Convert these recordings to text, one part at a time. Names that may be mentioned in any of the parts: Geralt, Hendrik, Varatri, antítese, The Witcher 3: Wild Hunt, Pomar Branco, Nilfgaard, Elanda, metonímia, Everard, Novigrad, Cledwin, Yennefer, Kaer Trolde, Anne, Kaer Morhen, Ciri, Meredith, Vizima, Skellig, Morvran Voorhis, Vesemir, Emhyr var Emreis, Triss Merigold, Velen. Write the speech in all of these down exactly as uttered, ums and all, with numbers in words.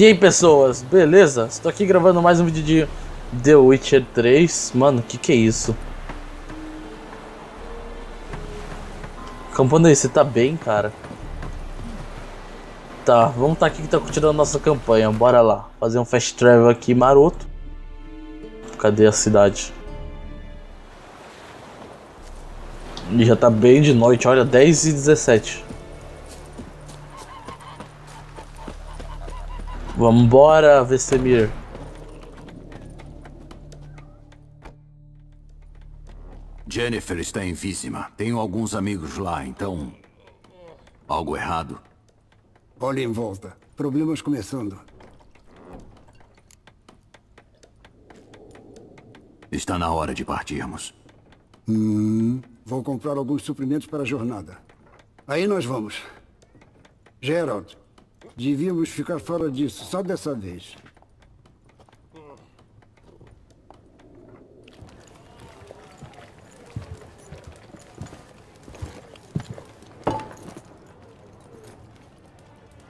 E aí pessoas, beleza? Estou aqui gravando mais um vídeo de The Witcher três. Mano, que que é isso? Campanha, você tá bem, cara? Tá, vamos estar tá aqui que tá continuando a nossa campanha. Bora lá, fazer um fast travel aqui maroto. Cadê a cidade? E já tá bem de noite, olha, dez e dezessete. Vambora, Vesemir. Yennefer está em Vizima. Tenho alguns amigos lá, então... algo errado? Olhe em volta. Problemas começando. Está na hora de partirmos. Hum, vou comprar alguns suprimentos para a jornada. Aí nós vamos. Geralt. Devíamos ficar fora disso, só dessa vez.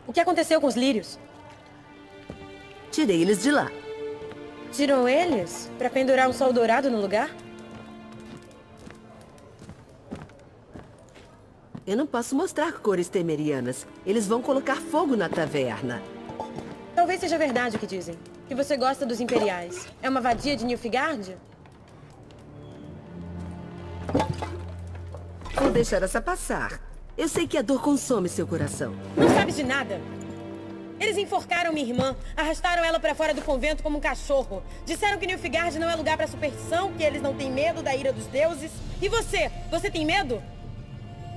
O que aconteceu com os lírios? Tirei eles de lá. Tirou eles? Para pendurar um sol dourado no lugar? Eu não posso mostrar cores temerianas. Eles vão colocar fogo na taverna. Talvez seja verdade o que dizem. Que você gosta dos imperiais. É uma vadia de Nilfgaard? Vou deixar essa passar. Eu sei que a dor consome seu coração. Não sabes de nada. Eles enforcaram minha irmã. Arrastaram ela pra fora do convento como um cachorro. Disseram que Nilfgaard não é lugar pra superstição. Que eles não têm medo da ira dos deuses. E você? Você tem medo?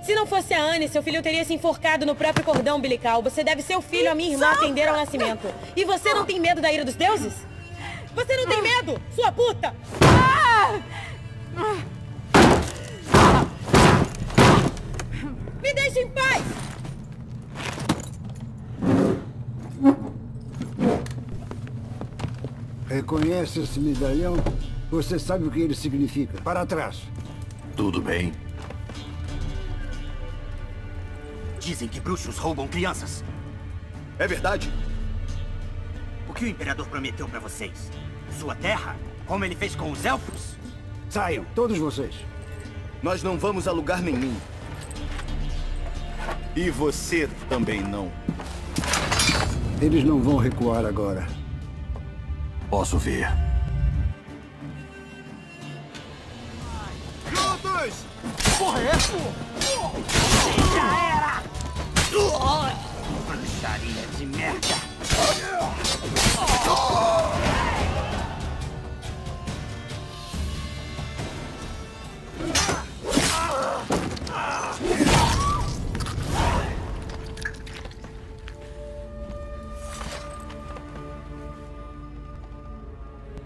Se não fosse a Anne, seu filho teria se enforcado no próprio cordão umbilical. Você deve seu filho à minha irmã atender ao nascimento. E você não tem medo da ira dos deuses? Você não tem medo, sua puta! Me deixe em paz! Reconhece esse medalhão? Você sabe o que ele significa. Para trás. Tudo bem. Dizem que bruxos roubam crianças. É verdade? O que o Imperador prometeu pra vocês? Sua terra? Como ele fez com os elfos? Saiam, todos vocês. Nós não vamos a lugar nenhum. E você também não. Eles não vão recuar agora. Posso ver. Todos! Porra, é essa? Já era! Bruxaria de merda!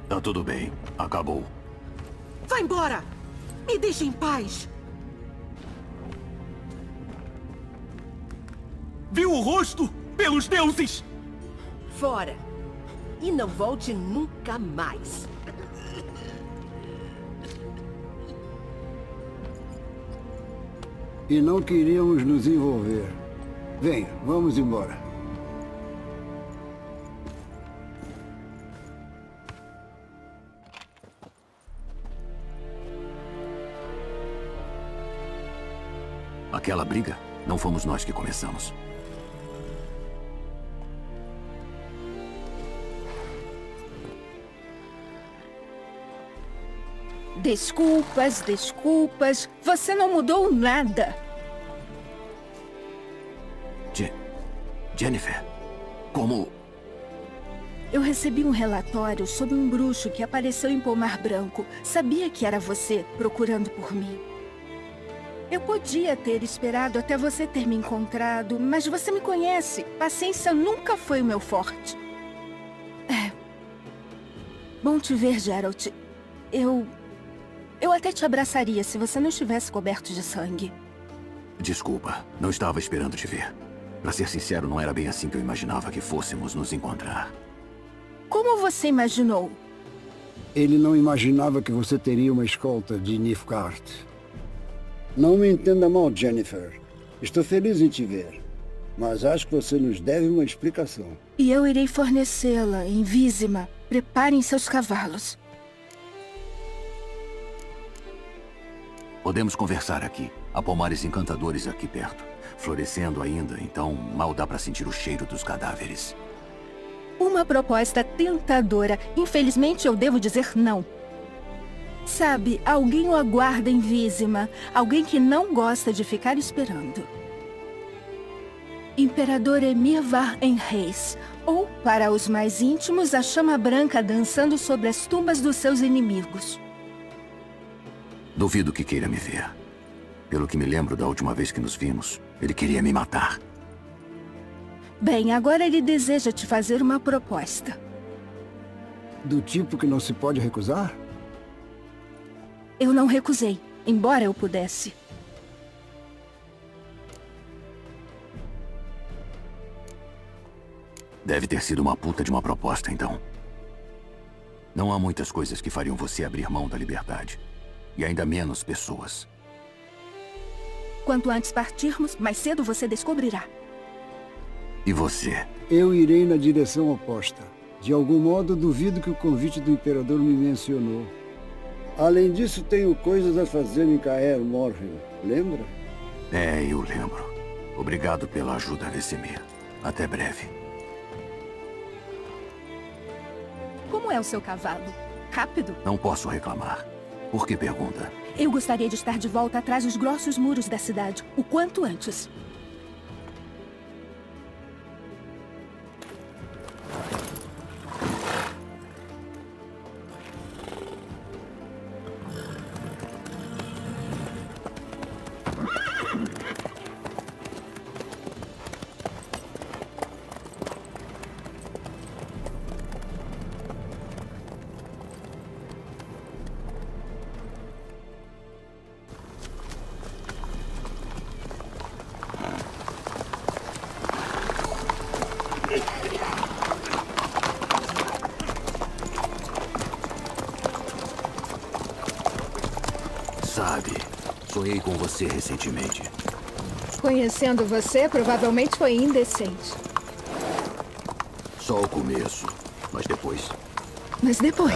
Tá tudo bem, acabou. Vai embora! Me deixe em paz! Viu o rosto? Pelos deuses! Fora! E não volte nunca mais! E não queríamos nos envolver. Venha, vamos embora. Aquela briga, não fomos nós que começamos. Desculpas, desculpas. Você não mudou nada. Je- Yennefer, como... Eu recebi um relatório sobre um bruxo que apareceu em Pomar Branco. Sabia que era você procurando por mim. Eu podia ter esperado até você ter me encontrado, mas você me conhece. Paciência nunca foi o meu forte. É. Bom te ver, Geralt. Eu... Eu até te abraçaria se você não estivesse coberto de sangue. Desculpa, não estava esperando te ver. Pra ser sincero, não era bem assim que eu imaginava que fôssemos nos encontrar. Como você imaginou? Ele não imaginava que você teria uma escolta de Nilfgaard. Não me entenda mal, Yennefer. Estou feliz em te ver, mas acho que você nos deve uma explicação. E eu irei fornecê-la em Vizima. Preparem seus cavalos. Podemos conversar aqui. Há pomares encantadores aqui perto. Florescendo ainda, então mal dá para sentir o cheiro dos cadáveres. Uma proposta tentadora. Infelizmente eu devo dizer não. Sabe, alguém o aguarda em Vizima. Alguém que não gosta de ficar esperando. Imperador Emhyr var Emreis, ou, para os mais íntimos, a chama branca dançando sobre as tumbas dos seus inimigos. Duvido que queira me ver. Pelo que me lembro da última vez que nos vimos, ele queria me matar. Bem, agora ele deseja te fazer uma proposta. Do tipo que não se pode recusar? Eu não recusei, embora eu pudesse. Deve ter sido uma puta de uma proposta, então. Não há muitas coisas que fariam você abrir mão da liberdade. E ainda menos pessoas. Quanto antes partirmos, mais cedo você descobrirá. E você? Eu irei na direção oposta. De algum modo, duvido que o convite do Imperador me mencionou. Além disso, tenho coisas a fazer em Kaer Morhen. Lembra? É, eu lembro. Obrigado pela ajuda, Vesemir. Até breve. Como é o seu cavalo? Rápido? Não posso reclamar. Por que pergunta? Eu gostaria de estar de volta atrás dos grossos muros da cidade, o quanto antes. Sabe, sonhei com você recentemente. Conhecendo você, provavelmente foi indecente. Só o começo, mas depois... Mas depois...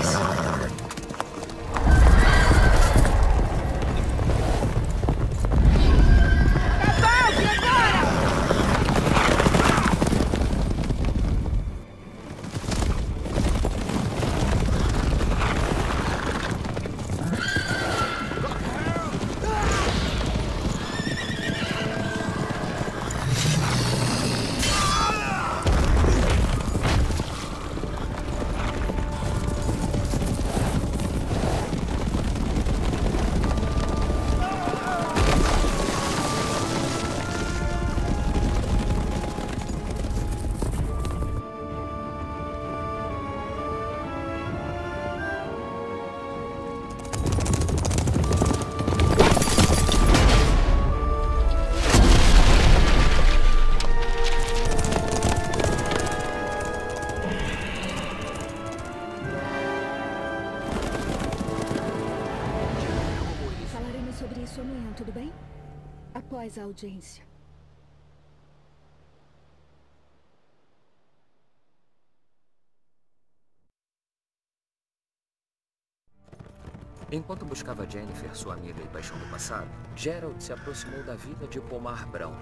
Após a audiência. Enquanto buscava Yennefer, sua amiga e paixão do passado, Geralt se aproximou da vila de Pomar Branco.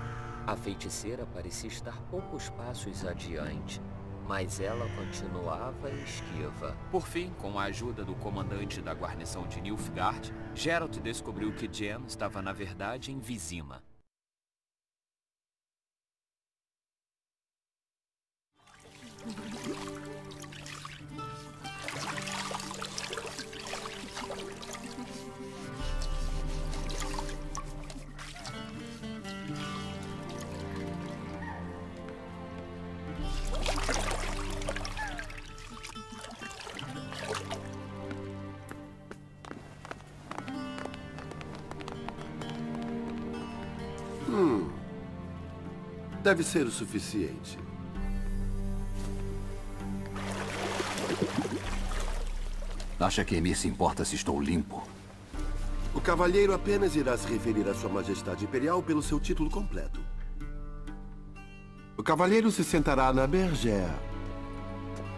A feiticeira parecia estar poucos passos adiante, mas ela continuava esquiva. Por fim, com a ajuda do comandante da guarnição de Nilfgaard, Geralt descobriu que Jen estava na verdade em Vizima. Deve ser o suficiente. Acha que Emhyr se importa se estou limpo? O cavalheiro apenas irá se referir à sua majestade imperial pelo seu título completo. O cavalheiro se sentará na bergère.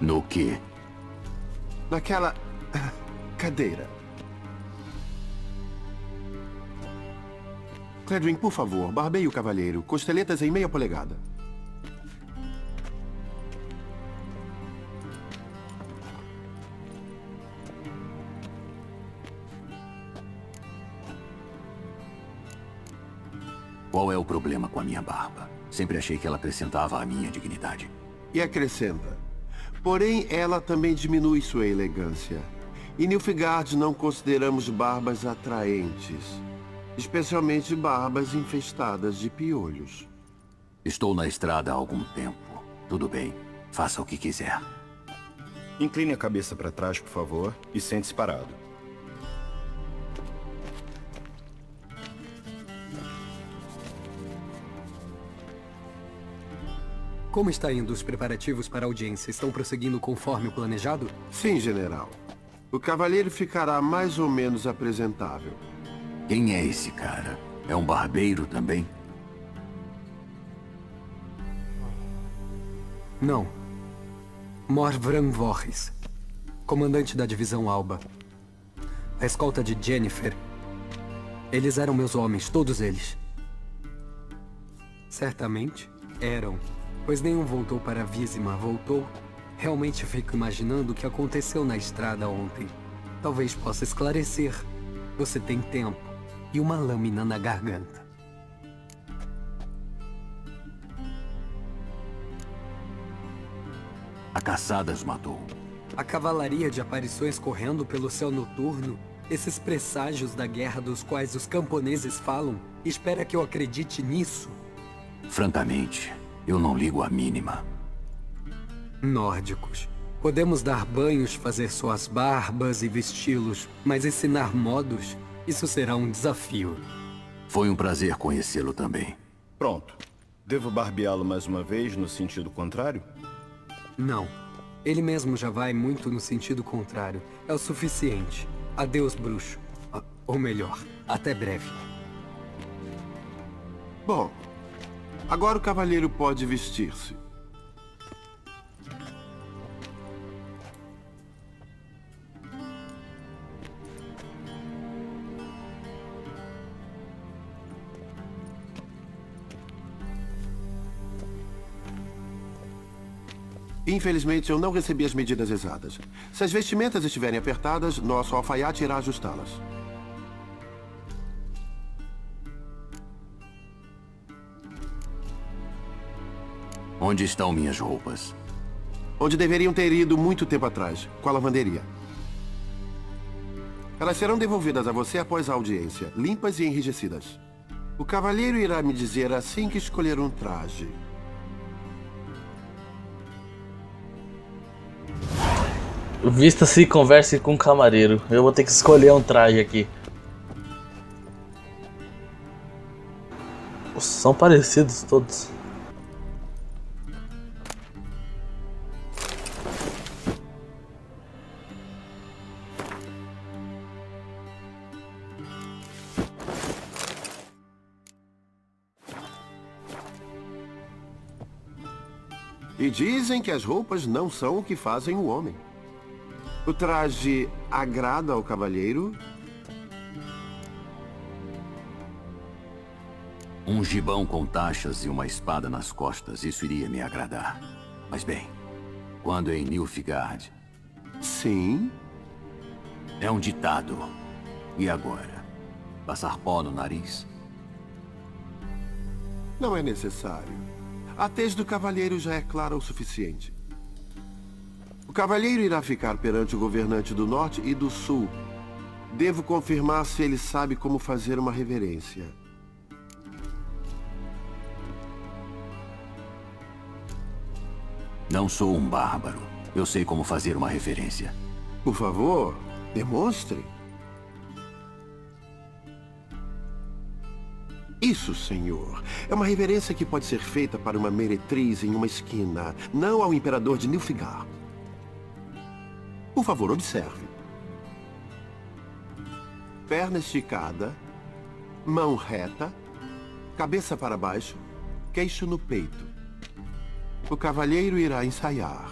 No quê? Naquela... cadeira. Cledwin, por favor, barbeie o cavalheiro. Costeletas em meia polegada. Qual é o problema com a minha barba? Sempre achei que ela acrescentava à minha dignidade. E acrescenta. Porém, ela também diminui sua elegância. Em Nilfgaard não consideramos barbas atraentes. Especialmente barbas infestadas de piolhos. Estou na estrada há algum tempo. Tudo bem, faça o que quiser. Incline a cabeça para trás, por favor, e sente-se parado. Como está indo os preparativos para a audiência? Estão prosseguindo conforme o planejado? Sim, general. O cavalheiro ficará mais ou menos apresentável. Quem é esse cara? É um barbeiro também? Não. Morvran Voorhis, comandante da divisão Alba. A escolta de Yennefer. Eles eram meus homens, todos eles. Certamente eram. Pois nenhum voltou para Vizima. Voltou? Realmente fico imaginando o que aconteceu na estrada ontem. Talvez possa esclarecer. Você tem tempo e uma lâmina na garganta. A caçada os matou. A cavalaria de aparições correndo pelo céu noturno, esses presságios da guerra dos quais os camponeses falam, espera que eu acredite nisso? Francamente... eu não ligo a mínima. Nórdicos. Podemos dar banhos, fazer suas barbas e vesti-los, mas ensinar modos, isso será um desafio. Foi um prazer conhecê-lo também. Pronto. Devo barbeá-lo mais uma vez no sentido contrário? Não. Ele mesmo já vai muito no sentido contrário. É o suficiente. Adeus, bruxo. Ou melhor, até breve. Bom... agora o cavaleiro pode vestir-se. Infelizmente, eu não recebi as medidas exatas. Se as vestimentas estiverem apertadas, nosso alfaiate irá ajustá-las. Onde estão minhas roupas? Onde deveriam ter ido muito tempo atrás, com a lavanderia. Elas serão devolvidas a você após a audiência, limpas e enrijecidas. O cavalheiro irá me dizer assim que escolher um traje. Vista-se e converse com o camareiro. Eu vou ter que escolher um traje aqui. Nossa, são parecidos todos. E dizem que as roupas não são o que fazem o homem. O traje agrada ao cavalheiro? Um gibão com taxas e uma espada nas costas, isso iria me agradar. Mas bem, quando é em Nilfgaard... Sim? É um ditado. E agora? Passar pó no nariz? Não é necessário. A tez do cavalheiro já é clara o suficiente. O cavalheiro irá ficar perante o governante do norte e do sul. Devo confirmar se ele sabe como fazer uma reverência. Não sou um bárbaro. Eu sei como fazer uma reverência. Por favor, demonstre. Isso, senhor. É uma reverência que pode ser feita para uma meretriz em uma esquina, não ao imperador de Nilfgaard. Por favor, observe. Perna esticada, mão reta, cabeça para baixo, queixo no peito. O cavalheiro irá ensaiar.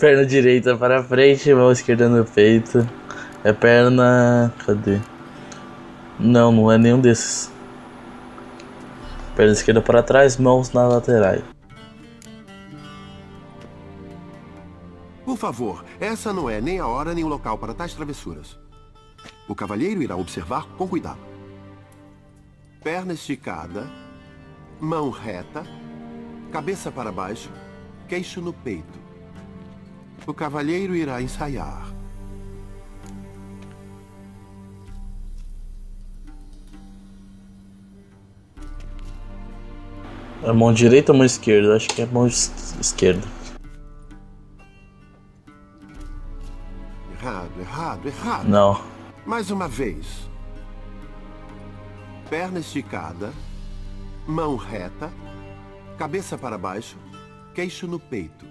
Perna direita para frente, mão esquerda no peito. É perna... cadê? Não, não é nenhum desses. Perna esquerda para trás, mãos na lateral. Por favor, essa não é nem a hora nem o local para tais travessuras. O cavalheiro irá observar com cuidado. Perna esticada, mão reta, cabeça para baixo, queixo no peito. O cavalheiro irá ensaiar. É mão direita ou mão esquerda? Acho que é mão esquerda. Errado, errado, errado. Não. Mais uma vez. Perna esticada, mão reta, cabeça para baixo, queixo no peito.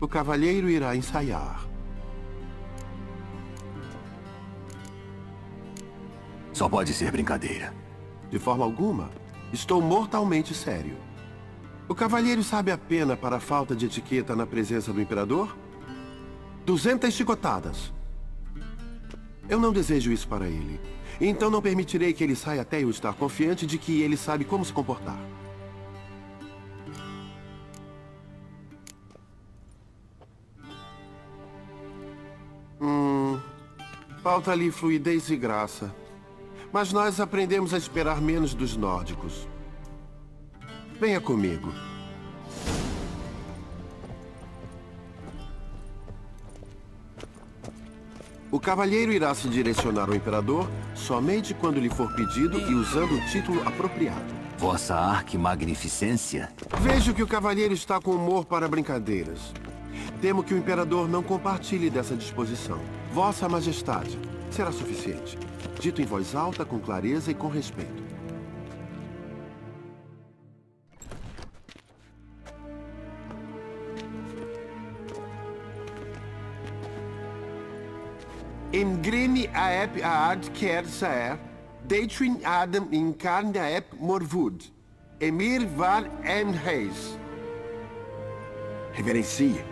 O cavalheiro irá ensaiar. Só pode ser brincadeira. De forma alguma, estou mortalmente sério. O cavalheiro sabe a pena para a falta de etiqueta na presença do imperador? Duzentas chicotadas. Eu não desejo isso para ele. Então não permitirei que ele saia até eu estar confiante de que ele sabe como se comportar. Hum... Falta ali fluidez e graça. Mas nós aprendemos a esperar menos dos nórdicos. Venha comigo. O cavalheiro irá se direcionar ao imperador somente quando lhe for pedido e usando o título apropriado. Vossa Arquimagnificência? Vejo que o cavalheiro está com humor para brincadeiras. Temo que o imperador não compartilhe dessa disposição. Vossa Majestade, será suficiente. Dito em voz alta, com clareza e com respeito. Engrene a ep a ad quer saer, deitrin adam incarne a ep morvud, Emhyr var Emreis. Reverencie.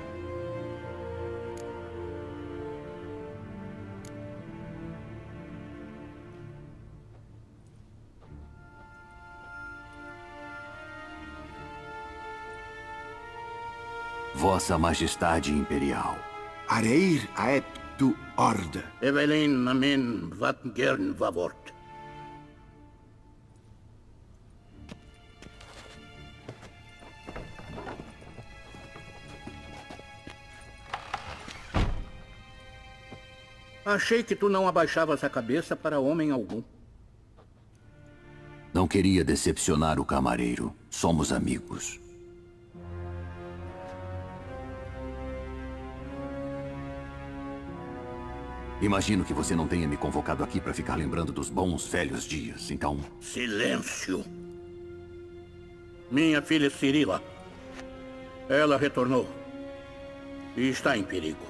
Vossa Majestade Imperial. Areir aep tu orde. Velen amen wat gern vavort. Achei que tu não abaixavas a cabeça para homem algum. Não queria decepcionar o camareiro. Somos amigos. Imagino que você não tenha me convocado aqui para ficar lembrando dos bons velhos dias, então... Silêncio! Minha filha Cirila. Ela retornou. E está em perigo.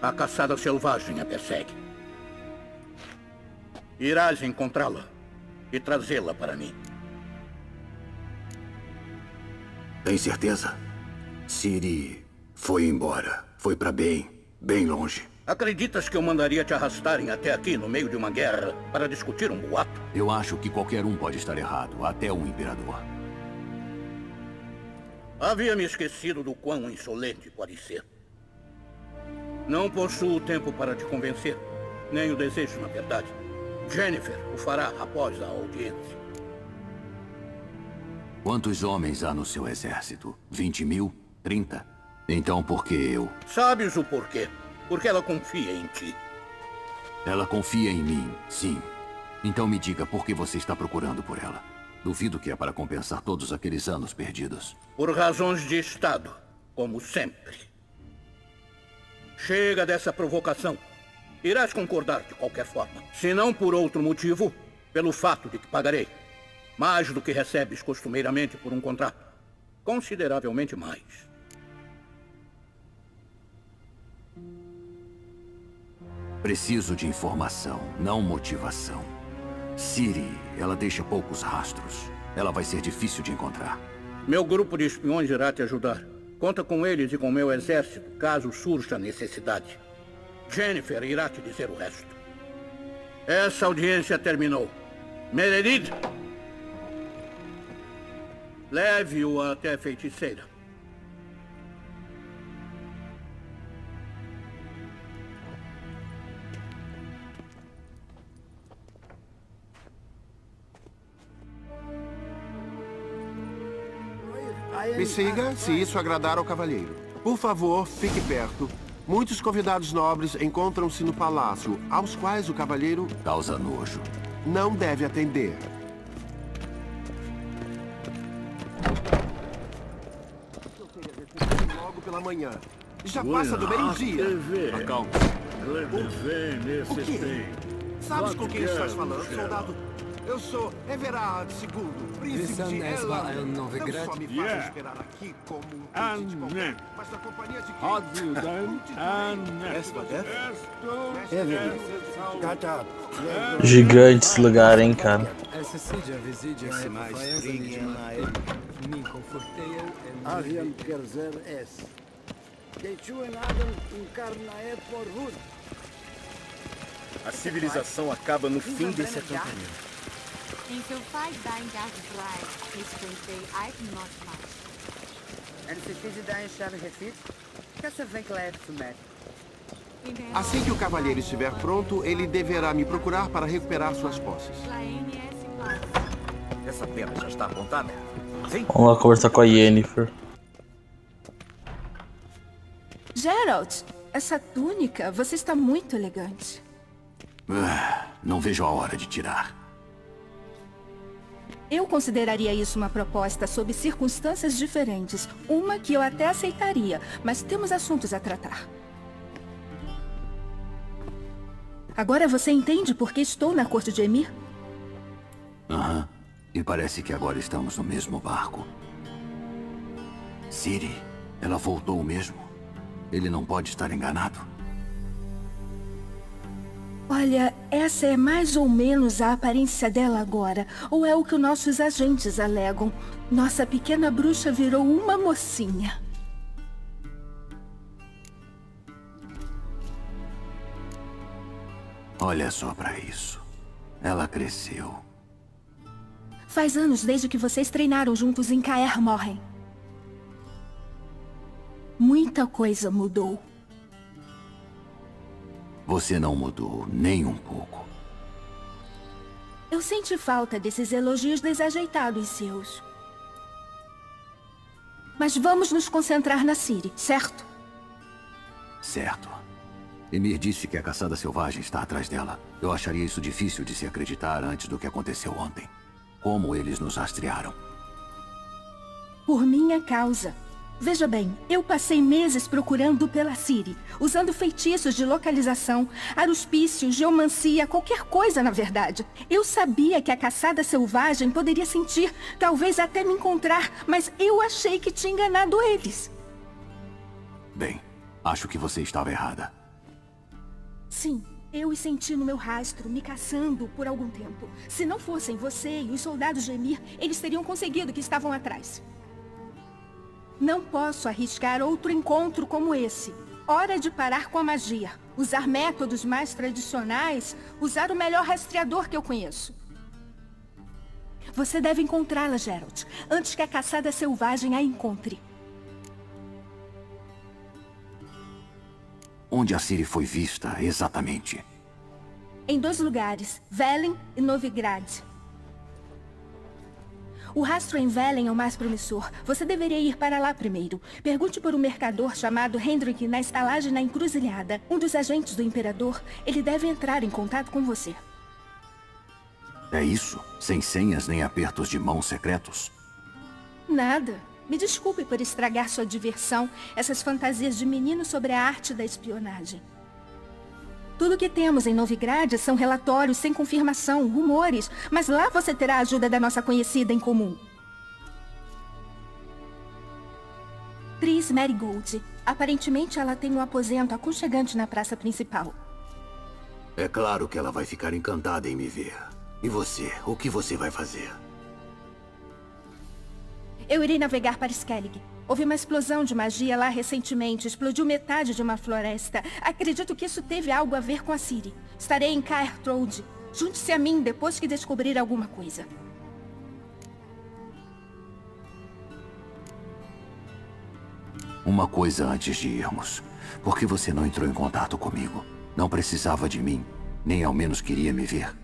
A caçada selvagem a persegue. Irás encontrá-la e trazê-la para mim. Tem certeza? Ciri foi embora. Foi para bem, bem longe. Acreditas que eu mandaria te arrastarem até aqui no meio de uma guerra para discutir um boato? Eu acho que qualquer um pode estar errado, até o imperador. Havia me esquecido do quão insolente pode ser. Não possuo tempo para te convencer, nem o desejo, na verdade. Yennefer o fará após a audiência. Quantos homens há no seu exército? vinte mil? trinta? Então por que eu? Sabes o porquê. Porque ela confia em ti. Ela confia em mim, sim. Então me diga por que você está procurando por ela. Duvido que é para compensar todos aqueles anos perdidos. Por razões de Estado, como sempre. Chega dessa provocação. Irás concordar de qualquer forma. Se não por outro motivo, pelo fato de que pagarei mais do que recebes costumeiramente por um contrato. Consideravelmente mais. Preciso de informação, não motivação. Ciri, ela deixa poucos rastros. Ela vai ser difícil de encontrar. Meu grupo de espiões irá te ajudar. Conta com eles e com meu exército, caso surja necessidade. Yennefer irá te dizer o resto. Essa audiência terminou. Meredith! Leve-o até a feiticeira. Me siga, se isso agradar ao cavalheiro. Por favor, fique perto. Muitos convidados nobres encontram-se no palácio, aos quais o cavalheiro... causa nojo. Não deve atender. Eu queria ver logo pela manhã. Já passa do meio-dia. Acalma. O quê? Sabes com quem estás falando, soldado? Eu sou Everard segundo, príncipe de Elanda. Não só me faz esperar aqui como um príncipe qualquer, mas na companhia de quem? Anne. Gigante esse lugar, hein, cara. A civilização acaba no fim desse acampamento. Assim que o cavalheiro estiver pronto, ele deverá me procurar para recuperar suas posses. Essa pena já está apontada? Sim. Vamos lá conversar com a Yennefer. Geralt, essa túnica, você está muito elegante. Ah, não vejo a hora de tirar. Eu consideraria isso uma proposta sob circunstâncias diferentes. Uma que eu até aceitaria, mas temos assuntos a tratar. Agora você entende por que estou na corte de Emhyr? Aham. E parece que agora estamos no mesmo barco. Ciri, ela voltou mesmo? Ele não pode estar enganado? Olha, essa é mais ou menos a aparência dela agora, ou é o que nossos agentes alegam. Nossa pequena bruxa virou uma mocinha. Olha só pra isso. Ela cresceu. Faz anos desde que vocês treinaram juntos em Kaer Morhen. Muita coisa mudou. Você não mudou, nem um pouco. Eu senti falta desses elogios desajeitados seus. Mas vamos nos concentrar na Ciri, certo? Certo. Emhyr disse que a caçada selvagem está atrás dela. Eu acharia isso difícil de se acreditar antes do que aconteceu ontem. Como eles nos rastrearam? Por minha causa. Veja bem, eu passei meses procurando pela Ciri, usando feitiços de localização, aruspício, geomancia, qualquer coisa na verdade. Eu sabia que a caçada selvagem poderia sentir, talvez até me encontrar, mas eu achei que tinha enganado eles. Bem, acho que você estava errada. Sim, eu os senti no meu rastro, me caçando por algum tempo. Se não fossem você e os soldados de Emhyr, eles teriam conseguido o que estavam atrás. Não posso arriscar outro encontro como esse. Hora de parar com a magia. Usar métodos mais tradicionais. Usar o melhor rastreador que eu conheço. Você deve encontrá-la, Geralt. Antes que a caçada selvagem a encontre. Onde a Ciri foi vista, exatamente? Em dois lugares. Velen e Novigrad. O rastro em Velen é o mais promissor. Você deveria ir para lá primeiro. Pergunte por um mercador chamado Hendrik na estalagem na encruzilhada. Um dos agentes do Imperador. Ele deve entrar em contato com você. É isso? Sem senhas nem apertos de mão secretos? Nada. Me desculpe por estragar sua diversão. Essas fantasias de menino sobre a arte da espionagem. Tudo o que temos em Novigrad são relatórios sem confirmação, rumores, mas lá você terá a ajuda da nossa conhecida em comum. Triss Merigold. Aparentemente ela tem um aposento aconchegante na praça principal. É claro que ela vai ficar encantada em me ver. E você? O que você vai fazer? Eu irei navegar para Skellig. Houve uma explosão de magia lá recentemente. Explodiu metade de uma floresta. Acredito que isso teve algo a ver com a Ciri. Estarei em Kaer Trolde. Junte-se a mim depois que descobrir alguma coisa. Uma coisa antes de irmos. Por que você não entrou em contato comigo? Não precisava de mim, nem ao menos queria me ver.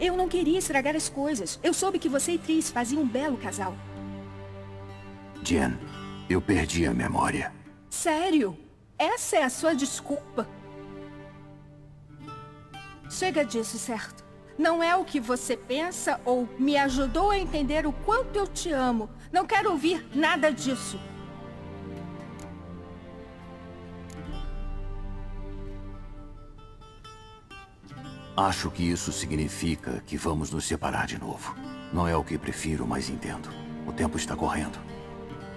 Eu não queria estragar as coisas. Eu soube que você e Triss faziam um belo casal. Jen, eu perdi a memória. Sério? Essa é a sua desculpa? Chega disso, certo? Não é o que você pensa ou me ajudou a entender o quanto eu te amo. Não quero ouvir nada disso. Acho que isso significa que vamos nos separar de novo. Não é o que prefiro, mas entendo. O tempo está correndo.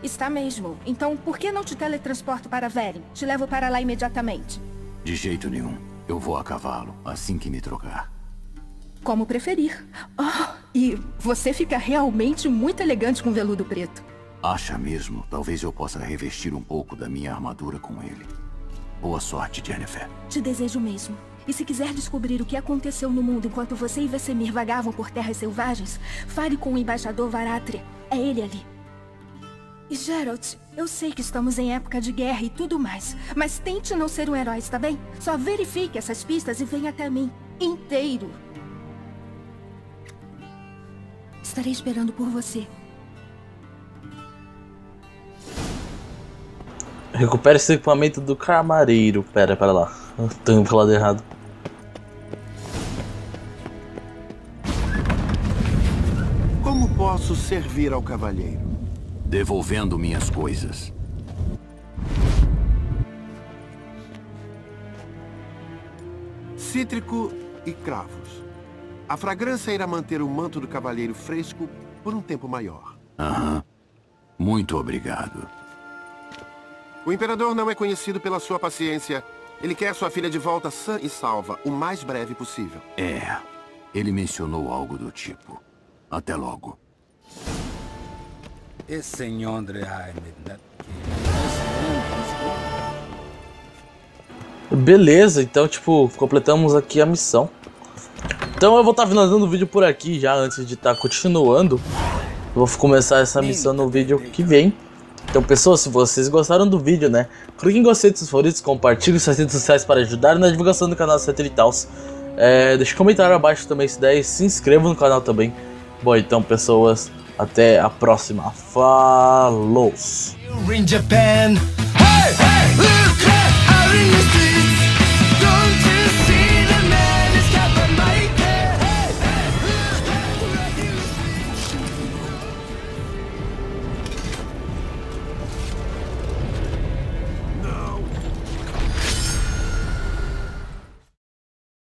Está mesmo. Então por que não te teletransporto para Velen? Te levo para lá imediatamente. De jeito nenhum. Eu vou a cavalo assim que me trocar. Como preferir. Oh, e você fica realmente muito elegante com veludo preto. Acha mesmo? Talvez eu possa revestir um pouco da minha armadura com ele. Boa sorte, Yennefer. Te desejo mesmo. E se quiser descobrir o que aconteceu no mundo enquanto você e Vesemir vagavam por terras selvagens, fale com o embaixador Varatri. É ele ali. E Geralt, eu sei que estamos em época de guerra e tudo mais, mas tente não ser um herói, está bem? Só verifique essas pistas e venha até mim, inteiro. Estarei esperando por você. Recupere esse equipamento do camareiro. Pera, pera lá. Eu tenho pro lado errado. Como posso servir ao cavalheiro? Devolvendo minhas coisas. Cítrico e cravos. A fragrância irá manter o manto do cavalheiro fresco por um tempo maior. Aham. Muito obrigado. O imperador não é conhecido pela sua paciência. Ele quer sua filha de volta sã e salva, o mais breve possível. É. Ele mencionou algo do tipo. Até logo. Beleza, então, tipo, completamos aqui a missão. Então eu vou estar finalizando o vídeo por aqui já, antes de estar continuando. Eu vou começar essa missão no vídeo que vem. Então, pessoal, se vocês gostaram do vídeo, né? Clique em gostei dos seus favoritos, compartilhe suas redes sociais para ajudar na divulgação do canal, etcétera e tal. É, deixa um comentário abaixo também se der e se inscreva no canal também. Bom, então, pessoas, até a próxima. Falou!